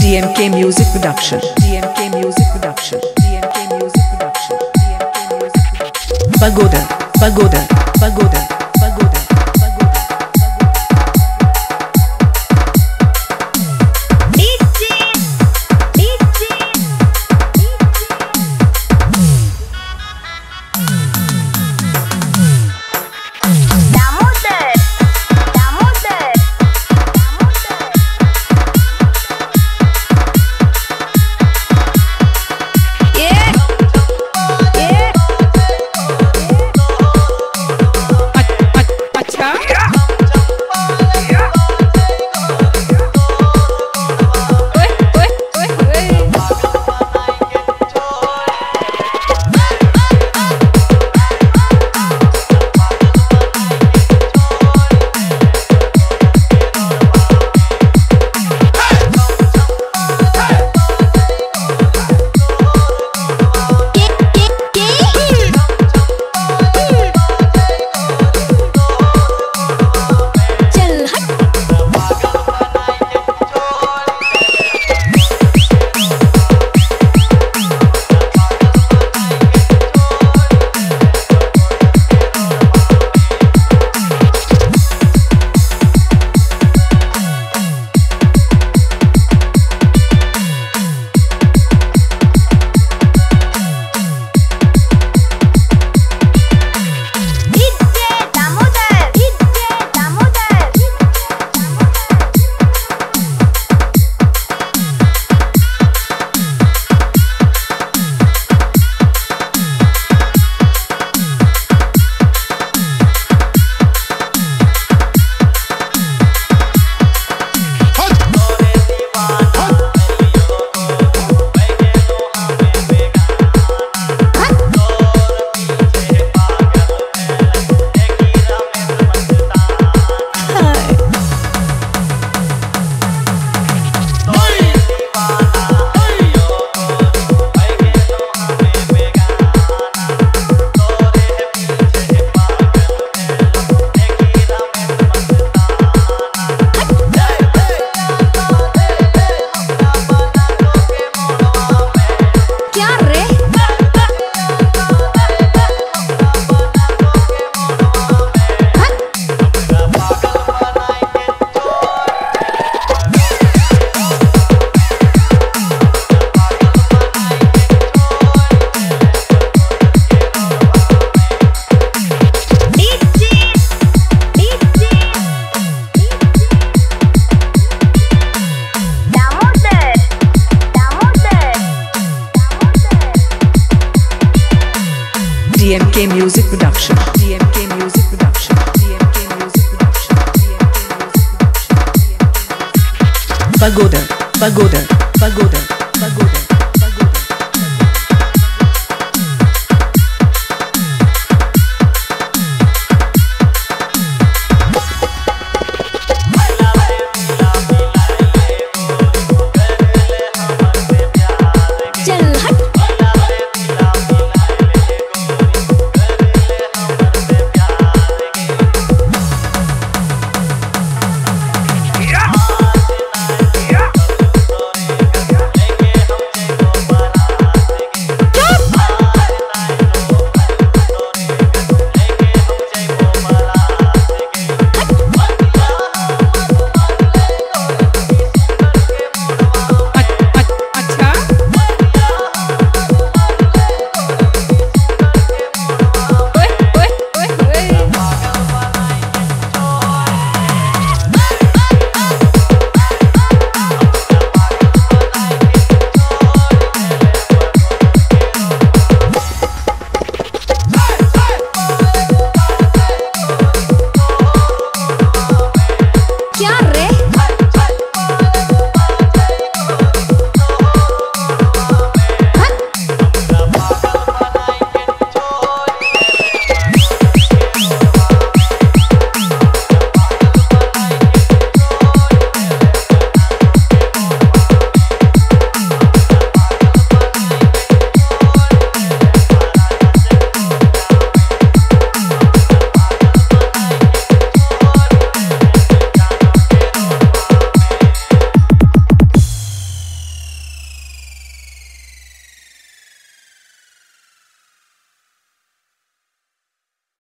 DMK Music Production. DMK Music Production. DMK Music Production. DMK Music Production. Bagodar. Bagodar. Bagodar. Bagodar. DMK Music Production. DMK Music Production. DMK Music Production. DMK Music Production. DMK Music Production. Bagodar. Bagodar. Bagodar.